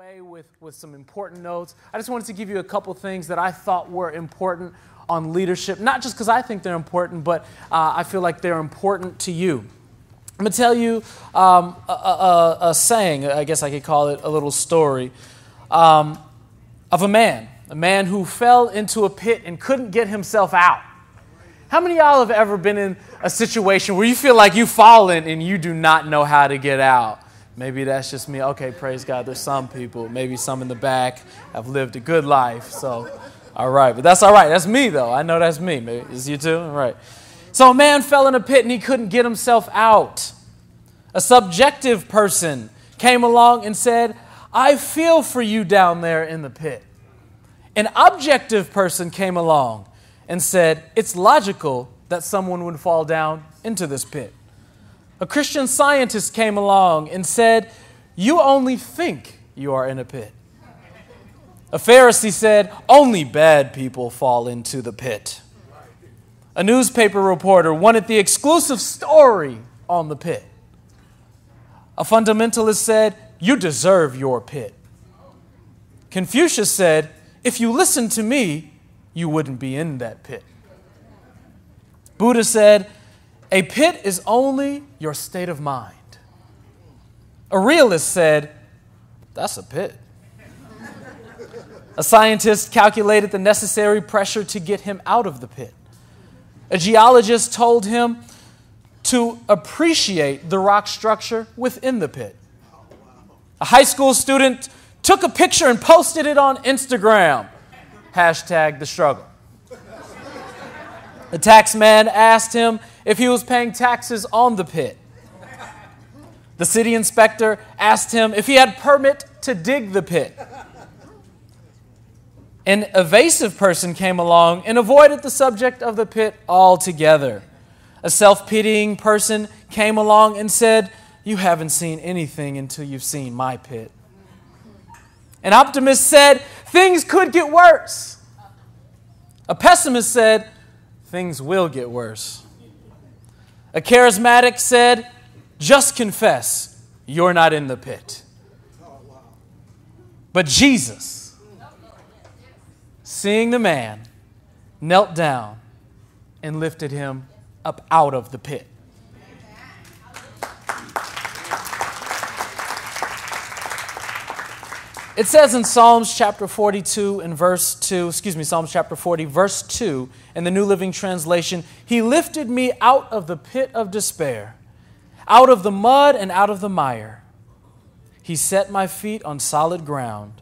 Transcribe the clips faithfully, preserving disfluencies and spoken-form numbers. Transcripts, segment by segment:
away with, with some important notes. I just wanted to give you a couple things that I thought were important on leadership, not just because I think they're important, but uh, I feel like they're important to you. I'm going to tell you um, a, a, a saying, I guess I could call it a little story, um, of a man, a man who fell into a pit and couldn't get himself out. How many of y'all have ever been in a situation where you feel like you've fallen and you do not know how to get out? Maybe that's just me. Okay, praise God. There's some people, maybe some in the back have lived a good life. So, all right. But that's all right. That's me, though. I know that's me. Maybe it's you too? All right. So a man fell in a pit and he couldn't get himself out. A subjective person came along and said, I feel for you down there in the pit. An objective person came along and said, it's logical that someone would fall down into this pit. A Christian scientist came along and said, you only think you are in a pit. A Pharisee said, only bad people fall into the pit. A newspaper reporter wanted the exclusive story on the pit. A fundamentalist said, you deserve your pit. Confucius said, if you listened to me, you wouldn't be in that pit. Buddha said, a pit is only your state of mind. A realist said, that's a pit. A scientist calculated the necessary pressure to get him out of the pit. A geologist told him to appreciate the rock structure within the pit. A high school student took a picture and posted it on Instagram. Hashtag the struggle. The tax man asked him if he was paying taxes on the pit. The city inspector asked him if he had permit to dig the pit. An evasive person came along and avoided the subject of the pit altogether. A self-pitying person came along and said, you haven't seen anything until you've seen my pit. An optimist said, things could get worse. A pessimist said, things will get worse. A charismatic said, just confess, you're not in the pit. But Jesus, seeing the man, knelt down and lifted him up out of the pit. It says in Psalms chapter forty-two and verse two, excuse me, Psalms chapter forty, verse two, in the New Living Translation, he lifted me out of the pit of despair, out of the mud and out of the mire. He set my feet on solid ground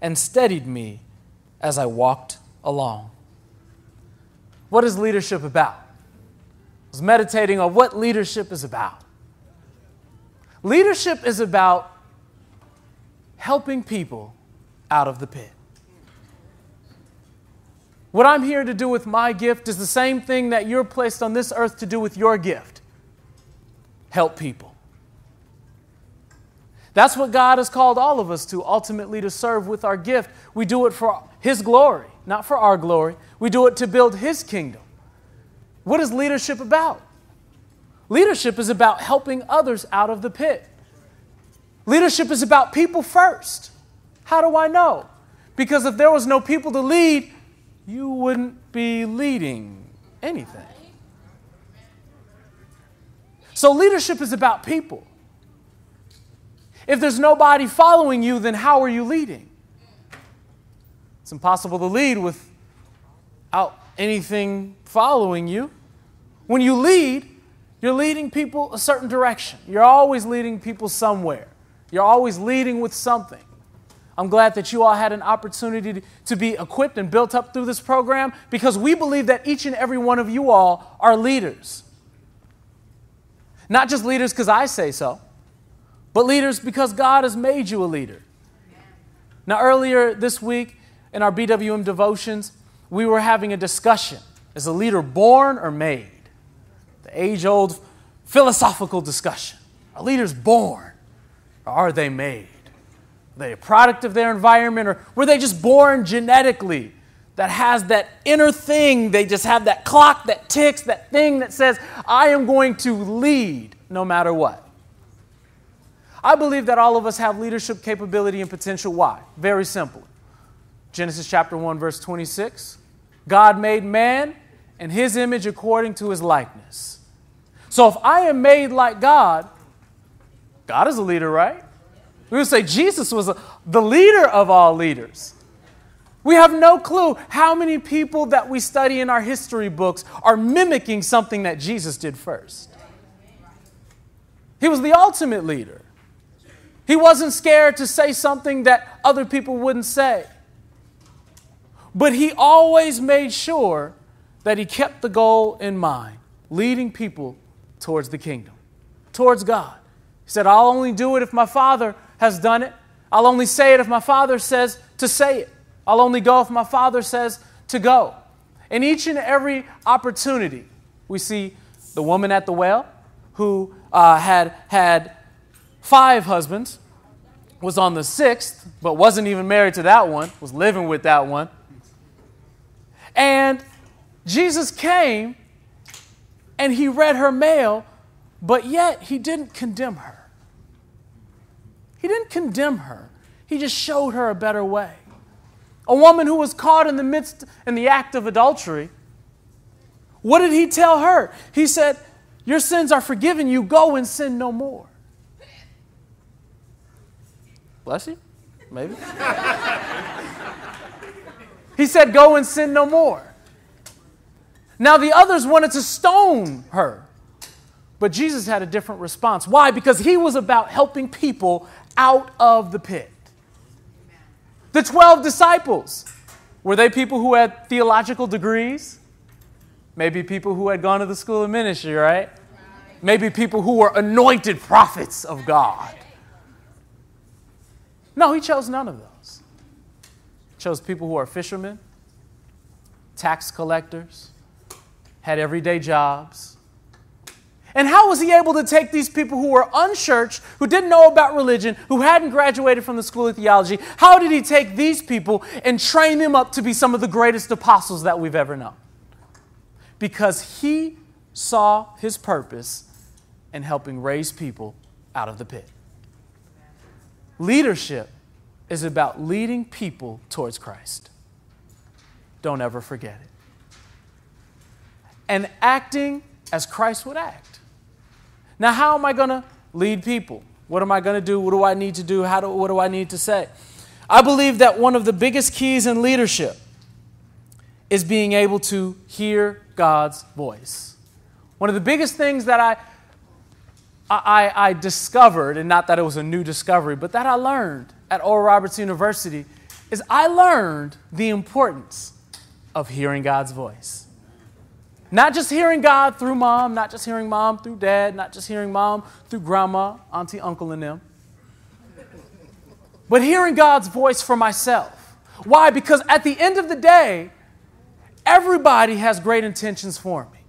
and steadied me as I walked along. What is leadership about? I was meditating on what leadership is about. Leadership is about helping people out of the pit. What I'm here to do with my gift is the same thing that you're placed on this earth to do with your gift. Help people. That's what God has called all of us to, ultimately to serve with our gift. We do it for His glory, not for our glory. We do it to build His kingdom. What is leadership about? Leadership is about helping others out of the pit. Leadership is about people first. How do I know? Because if there was no people to lead, you wouldn't be leading anything. So leadership is about people. If there's nobody following you, then how are you leading? It's impossible to lead without anything following you. When you lead, you're leading people a certain direction. You're always leading people somewhere. You're always leading with something. I'm glad that you all had an opportunity to be equipped and built up through this program, because we believe that each and every one of you all are leaders. Not just leaders because I say so, but leaders because God has made you a leader. Now, earlier this week in our B W M devotions, we were having a discussion. Is a leader born or made? The age-old philosophical discussion. Are leaders born? Or are they made? Are they a product of their environment? Or were they just born genetically that has that inner thing? They just have that clock that ticks, that thing that says, I am going to lead no matter what. I believe that all of us have leadership capability and potential. Why? Very simple. Genesis chapter one, verse twenty-six. God made man in his image according to his likeness. So if I am made like God, God is a leader, right? We would say Jesus was a, the leader of all leaders. We have no clue how many people that we study in our history books are mimicking something that Jesus did first. He was the ultimate leader. He wasn't scared to say something that other people wouldn't say. But he always made sure that he kept the goal in mind, leading people towards the kingdom, towards God. He said, I'll only do it if my Father has done it. I'll only say it if my Father says to say it. I'll only go if my Father says to go. In each and every opportunity, we see the woman at the well who uh, had had five husbands, was on the sixth, but wasn't even married to that one, was living with that one. And Jesus came and he read her mail, but yet he didn't condemn her. He didn't condemn her. He just showed her a better way. A woman who was caught in the midst in the act of adultery, what did he tell her? He said, your sins are forgiven you, go and sin no more. Bless you? Maybe. He said, go and sin no more. Now the others wanted to stone her, but Jesus had a different response. Why? Because he was about helping people out of the pit. The twelve disciples, were they people who had theological degrees? Maybe people who had gone to the school of ministry, right? Maybe people who were anointed prophets of God. No, he chose none of those. He chose people who are fishermen, tax collectors, had everyday jobs. And how was he able to take these people who were unchurched, who didn't know about religion, who hadn't graduated from the school of theology, how did he take these people and train them up to be some of the greatest apostles that we've ever known? Because he saw his purpose in helping raise people out of the pit. Leadership is about leading people towards Christ. Don't ever forget it. And acting as Christ would act. Now, how am I going to lead people? What am I going to do? What do I need to do? How do, what do I need to say? I believe that one of the biggest keys in leadership is being able to hear God's voice. One of the biggest things that I, I, I discovered, and not that it was a new discovery, but that I learned at Oral Roberts University, is I learned the importance of hearing God's voice. Not just hearing God through mom, not just hearing mom through dad, not just hearing mom through grandma, auntie, uncle, and them, but hearing God's voice for myself. Why? Because at the end of the day, everybody has great intentions for me.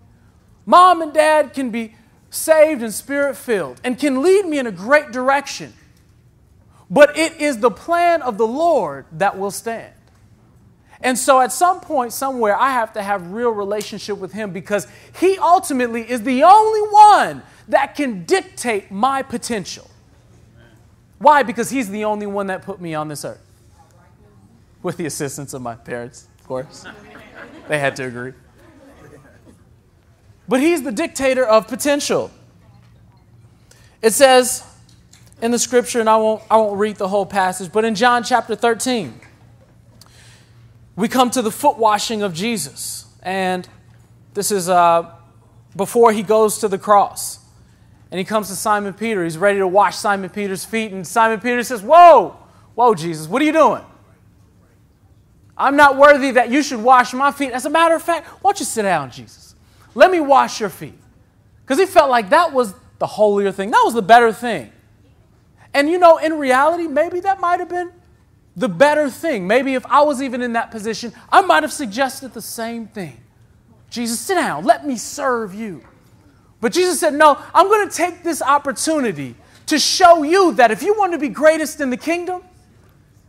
Mom and dad can be saved and spirit-filled and can lead me in a great direction, but it is the plan of the Lord that will stand. And so at some point, somewhere, I have to have real relationship with him because he ultimately is the only one that can dictate my potential. Why? Because he's the only one that put me on this earth. With the assistance of my parents, of course. They had to agree. But he's the dictator of potential. It says in the scripture, and I won't, I won't read the whole passage, but in John chapter thirteen, we come to the foot washing of Jesus, and this is uh, before he goes to the cross, and he comes to Simon Peter. He's ready to wash Simon Peter's feet, and Simon Peter says, whoa, whoa, Jesus, what are you doing? I'm not worthy that you should wash my feet. As a matter of fact, why don't you sit down, Jesus? Let me wash your feet, because he felt like that was the holier thing. That was the better thing, and you know, in reality, maybe that might have been the better thing. Maybe if I was even in that position, I might have suggested the same thing. Jesus, sit down. Let me serve you. But Jesus said, no, I'm going to take this opportunity to show you that if you want to be greatest in the kingdom,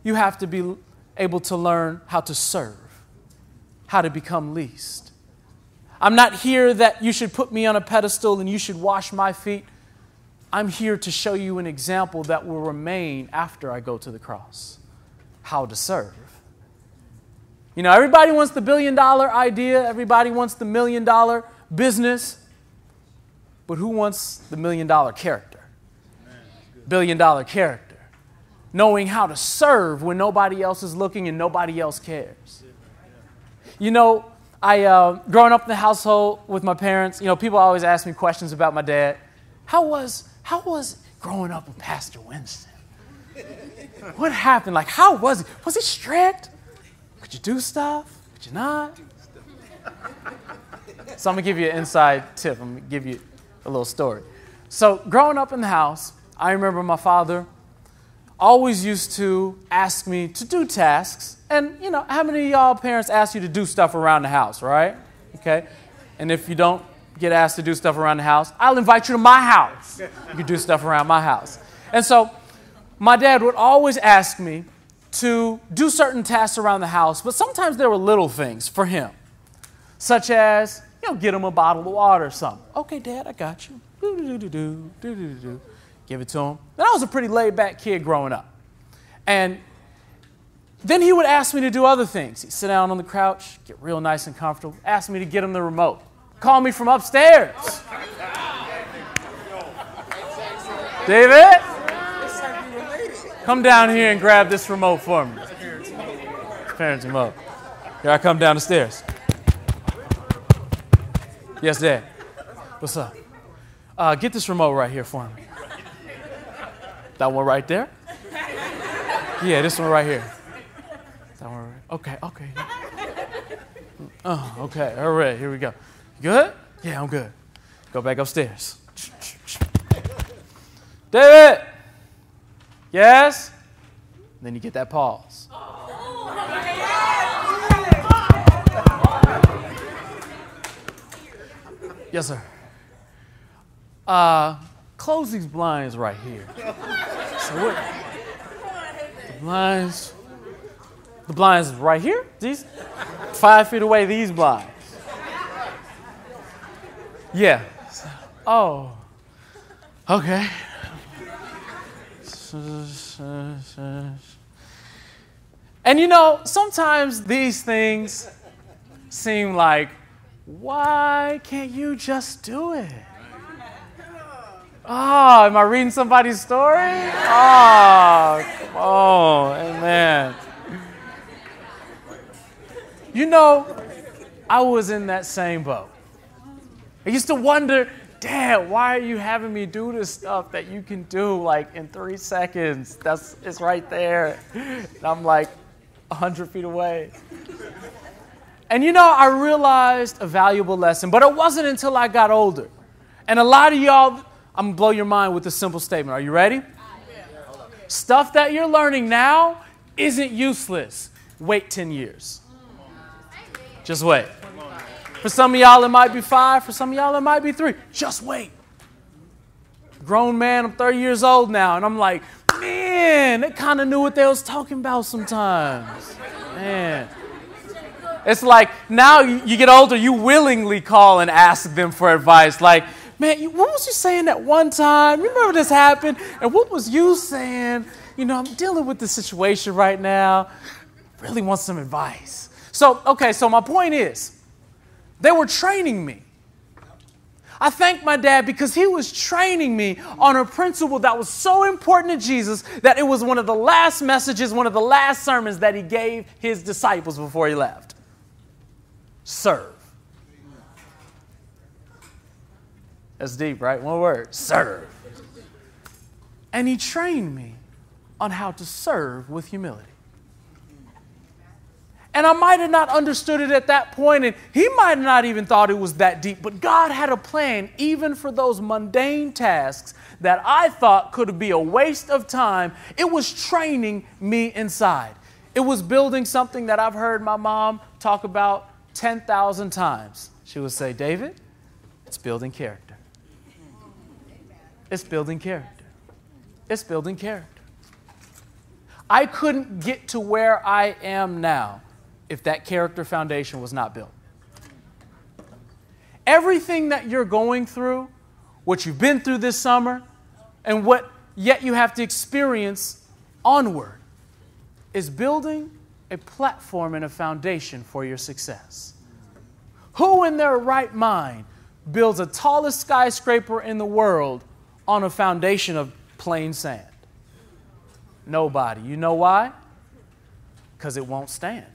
you have to be able to learn how to serve, how to become least. I'm not here that you should put me on a pedestal and you should wash my feet, I'm here to show you an example that will remain after I go to the cross. How to serve. You know, everybody wants the billion dollar idea. Everybody wants the million dollar business. But who wants the million dollar character? Billion dollar character. Knowing how to serve when nobody else is looking and nobody else cares. You know, I, uh, growing up in the household with my parents, you know, people always ask me questions about my dad. How was, how was growing up with Pastor Winston? What happened? Like, how was it? Was it strict? Could you do stuff? Could you not? So I'm going to give you an inside tip. I'm going to give you a little story. So growing up in the house, I remember my father always used to ask me to do tasks. And, you know, how many of y'all parents ask you to do stuff around the house, right? Okay. And if you don't get asked to do stuff around the house, I'll invite you to my house. You can do stuff around my house. And so my dad would always ask me to do certain tasks around the house, but sometimes there were little things for him, such as, you know, get him a bottle of water or something. Okay, Dad, I got you. Do-do-do-do-do, do-do-do-do. Give it to him. And I was a pretty laid-back kid growing up. And then he would ask me to do other things. He'd sit down on the couch, get real nice and comfortable, ask me to get him the remote, call me from upstairs. Oh, David, come down here and grab this remote for me. Parents' remote. Here I come down the stairs. Yes, Dad. What's up? Uh, get this remote right here for me. That one right there? Yeah, this one right here. That one right here. Okay, okay. Oh, okay. All right, here we go. Good? Yeah, I'm good. Go back upstairs. David! Yes? Then you get that pause. Yes, sir. Uh, close these blinds right here. So what? The blinds. The blinds right here? These? Five feet away, these blinds. Yeah. Oh. Okay. And you know, sometimes these things seem like, why can't you just do it? Oh, am I reading somebody's story? Oh, oh, amen. You know, I was in that same boat. I used to wonder, Dad, why are you having me do this stuff that you can do like in three seconds? That's, it's right there. And I'm like a hundred feet away. And you know, I realized a valuable lesson, but it wasn't until I got older. And a lot of y'all, I'm going to blow your mind with a simple statement. Are you ready? Yeah. Stuff that you're learning now isn't useless. Wait ten years. Just wait. For some of y'all, it might be five. For some of y'all, it might be three. Just wait. Grown man, I'm thirty years old now, and I'm like, man, they kind of knew what they was talking about sometimes. Man. It's like now you get older, you willingly call and ask them for advice. Like, man, you, what was you saying that one time? You remember this happened? And what was you saying? You know, I'm dealing with this situation right now. Really want some advice. So, okay, so my point is, they were training me. I thank my dad because he was training me on a principle that was so important to Jesus that it was one of the last messages, one of the last sermons that he gave his disciples before he left. Serve. That's deep, right? One word, serve. And he trained me on how to serve with humility. And I might have not understood it at that point, and he might have not even thought it was that deep, but God had a plan even for those mundane tasks that I thought could be a waste of time. It was training me inside. It was building something that I've heard my mom talk about ten thousand times. She would say, David, it's building character. It's building character. It's building character. I couldn't get to where I am now if that character foundation was not built. Everything that you're going through, what you've been through this summer, and what yet you have to experience onward is building a platform and a foundation for your success. Who in their right mind builds the tallest skyscraper in the world on a foundation of plain sand? Nobody. You know why? Because it won't stand.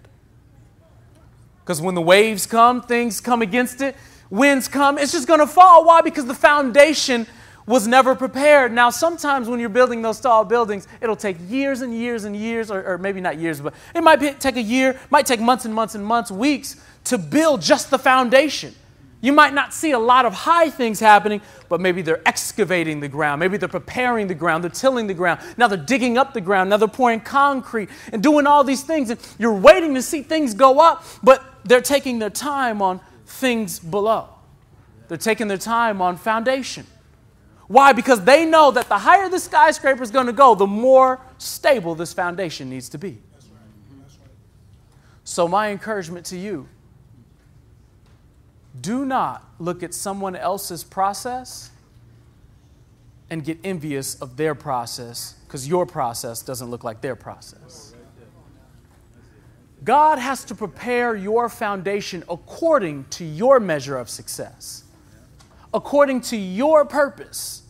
Because when the waves come, things come against it, winds come, it's just going to fall. Why? Because the foundation was never prepared. Now, sometimes when you're building those tall buildings, it'll take years and years and years, or, or maybe not years, but it might be, take a year, might take months and months and months, weeks to build just the foundation. You might not see a lot of high things happening, but maybe they're excavating the ground. Maybe they're preparing the ground. They're tilling the ground. Now they're digging up the ground. Now they're pouring concrete and doing all these things. And you're waiting to see things go up, but they're taking their time on things below. They're taking their time on foundation. Why? Because they know that the higher the skyscraper is going to go, the more stable this foundation needs to be. So my encouragement to you, do not look at someone else's process and get envious of their process because your process doesn't look like their process. God has to prepare your foundation according to your measure of success, according to your purpose,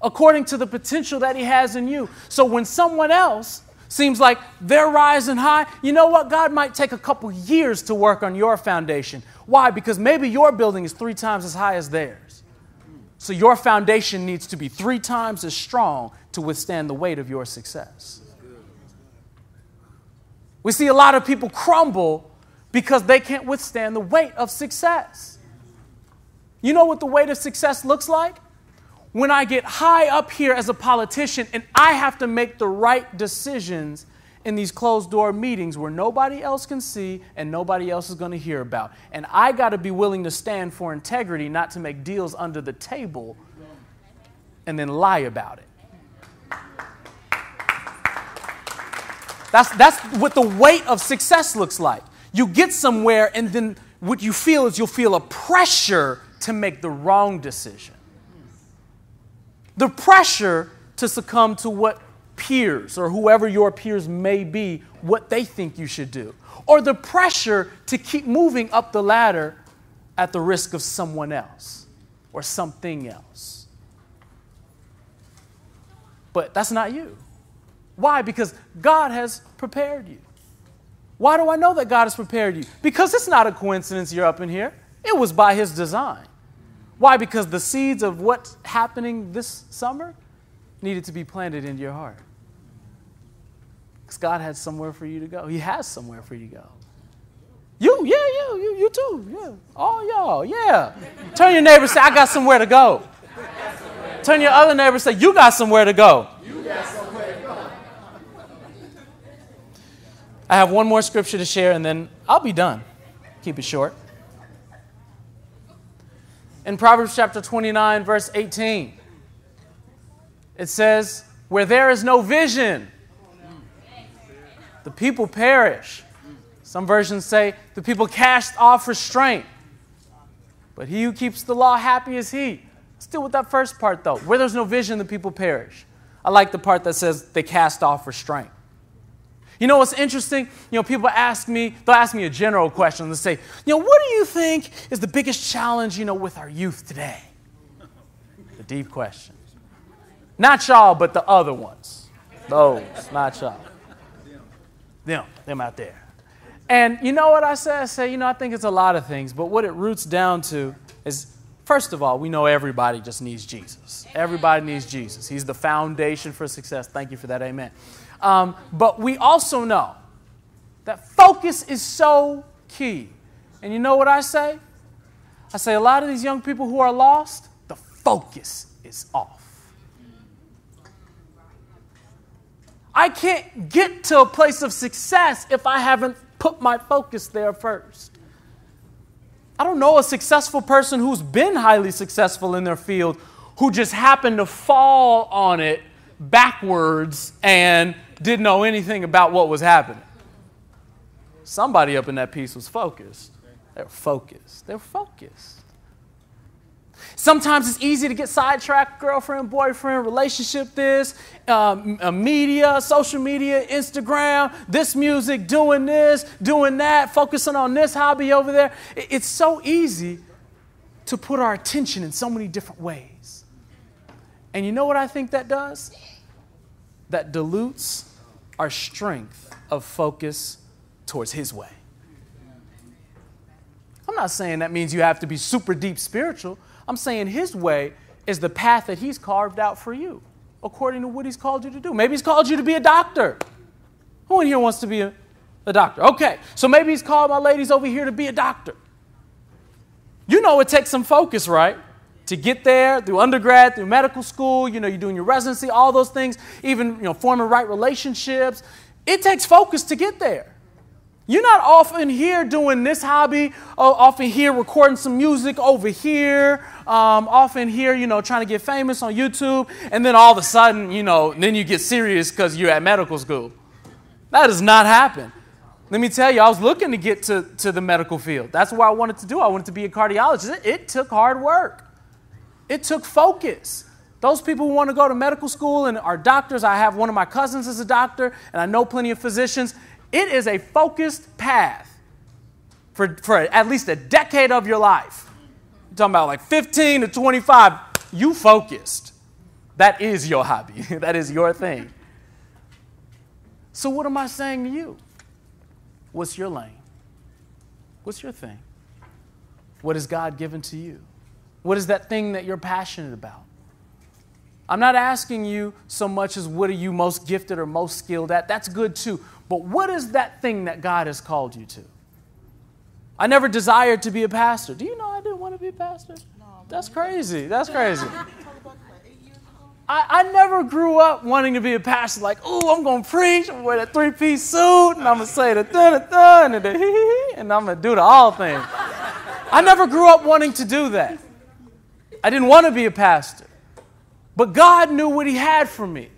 according to the potential that He has in you. So when someone else seems like they're rising high, you know what? God might take a couple years to work on your foundation. Why? Because maybe your building is three times as high as theirs. So your foundation needs to be three times as strong to withstand the weight of your success. We see a lot of people crumble because they can't withstand the weight of success. You know what the weight of success looks like? When I get high up here as a politician and I have to make the right decisions in these closed-door meetings where nobody else can see and nobody else is going to hear about. And I got to be willing to stand for integrity, not to make deals under the table and then lie about it. That's, that's what the weight of success looks like. You get somewhere and then what you feel is you'll feel a pressure to make the wrong decision. The pressure to succumb to what peers or whoever your peers may be, what they think you should do. Or the pressure to keep moving up the ladder at the risk of someone else or something else. But that's not you. Why? Because God has prepared you. Why do I know that God has prepared you? Because it's not a coincidence you're up in here. It was by His design. Why? Because the seeds of what's happening this summer needed to be planted into your heart. Because God had somewhere for you to go. He has somewhere for you to go. You, yeah, you, you, you too, yeah. All y'all, yeah. Turn your neighbor and say, I got somewhere to go. Turn your other neighbor and say, you got somewhere to go. You got somewhere to go. I have one more scripture to share and then I'll be done. Keep it short. In Proverbs chapter twenty-nine, verse eighteen, it says, where there is no vision, the people perish. Some versions say the people cast off restraint. But he who keeps the law, happy is he. Let's deal with that first part, though. Where there's no vision, the people perish. I like the part that says they cast off restraint. You know what's interesting? You know, people ask me, they'll ask me a general question. They'll say, you know, what do you think is the biggest challenge, you know, with our youth today? The deep question. Not y'all, but the other ones. Those, not y'all. Them, them out there. And you know what I say? I say, you know, I think it's a lot of things, but what it roots down to is, first of all, we know everybody just needs Jesus. Everybody needs Jesus. He's the foundation for success. Thank you for that. Amen. Um, but we also know that focus is so key. And you know what I say? I say a lot of these young people who are lost, the focus is off. I can't get to a place of success if I haven't put my focus there first. I don't know a successful person who's been highly successful in their field who just happened to fall on it backwards and didn't know anything about what was happening. Somebody up in that piece was focused. They're focused. They're focused. Sometimes it's easy to get sidetracked, girlfriend, boyfriend, relationship this, um, media, social media, Instagram, this music, doing this, doing that, focusing on this hobby over there. It's so easy to put our attention in so many different ways. And you know what I think that does? That dilutes our strength of focus towards His way. I'm not saying that means you have to be super deep spiritual. I'm saying His way is the path that He's carved out for you, according to what He's called you to do. Maybe He's called you to be a doctor. Who in here wants to be a, a doctor? Okay, so maybe He's called my ladies over here to be a doctor. You know it takes some focus, right? To get there through undergrad, through medical school, you know, you're doing your residency, all those things, even, you know, forming right relationships. It takes focus to get there. You're not off in here doing this hobby, oh, off in here recording some music over here, um, off in here, you know, trying to get famous on YouTube, and then all of a sudden, you know, then you get serious because you're at medical school. That does not happen. Let me tell you, I was looking to get to, to the medical field. That's what I wanted to do. I wanted to be a cardiologist. It, it took hard work. It took focus. Those people who want to go to medical school and are doctors, I have one of my cousins as a doctor, and I know plenty of physicians. It is a focused path for, for at least a decade of your life. I'm talking about like fifteen to twenty-five. You focused. That is your hobby. That is your thing. So what am I saying to you? What's your lane? What's your thing? What has God given to you? What is that thing that you're passionate about? I'm not asking you so much as what are you most gifted or most skilled at. That's good too. But what is that thing that God has called you to? I never desired to be a pastor. Do you know I didn't want to be a pastor? No, That's crazy. That's crazy. I, I never grew up wanting to be a pastor. Like, oh, I'm going to preach. I'm going to wear that three-piece suit. And I'm going to say the da-da-da and the hee-hee. And I'm going to do the all thing. I never grew up wanting to do that. I didn't want to be a pastor. But God knew what He had for me.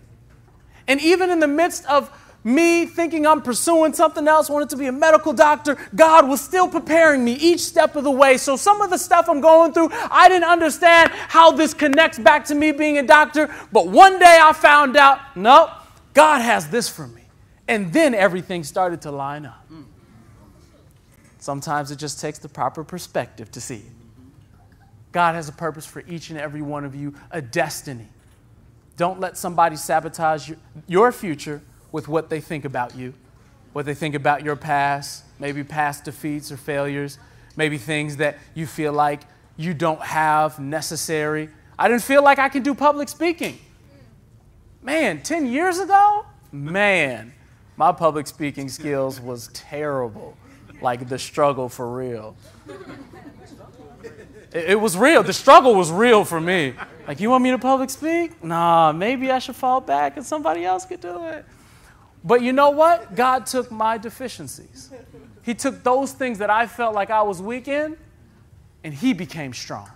And even in the midst of me thinking I'm pursuing something else, wanted to be a medical doctor, God was still preparing me each step of the way. So some of the stuff I'm going through, I didn't understand how this connects back to me being a doctor. But one day I found out, nope, God has this for me. And then everything started to line up. Sometimes it just takes the proper perspective to see it. God has a purpose for each and every one of you, a destiny. Don't let somebody sabotage your future with what they think about you, what they think about your past, maybe past defeats or failures, maybe things that you feel like you don't have necessary. I didn't feel like I could do public speaking. Man, ten years ago, man, my public speaking skills was terrible, like the struggle for real. It was real. The struggle was real for me. Like, you want me to public speak? Nah, maybe I should fall back and somebody else could do it. But you know what? God took my deficiencies. He took those things that I felt like I was weak in, and He became strong.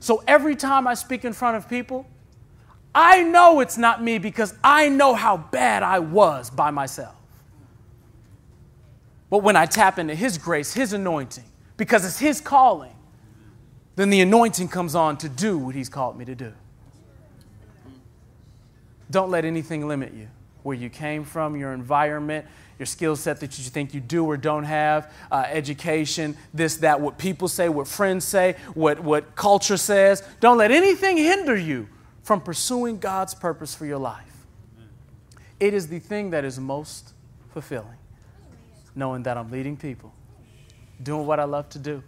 So every time I speak in front of people, I know it's not me because I know how bad I was by myself. But when I tap into His grace, His anointing, because it's His calling, then the anointing comes on to do what He's called me to do. Don't let anything limit you. Where you came from, your environment, your skill set that you think you do or don't have, uh, education, this, that, what people say, what friends say, what, what culture says. Don't let anything hinder you from pursuing God's purpose for your life. It is the thing that is most fulfilling, knowing that I'm leading people, doing what I love to do.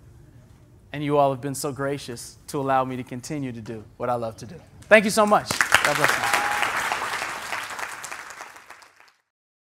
And you all have been so gracious to allow me to continue to do what I love to do. Thank you so much. God bless you.